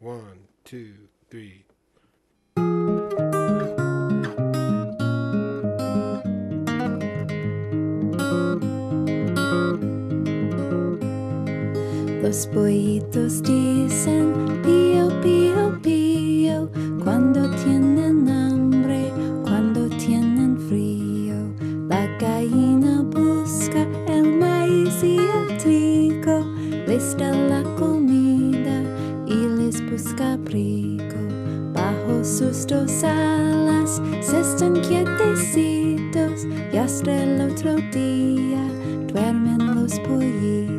1, 2, 3. Los pollitos dicen pío, pío, pío cuando tienen hambre, cuando tienen frío. La gallina busca el maíz y el trigo, les da la comida y les busca abrigo. Bajo sus dos alas se están quietecitos y hasta el otro día duermen los pollitos.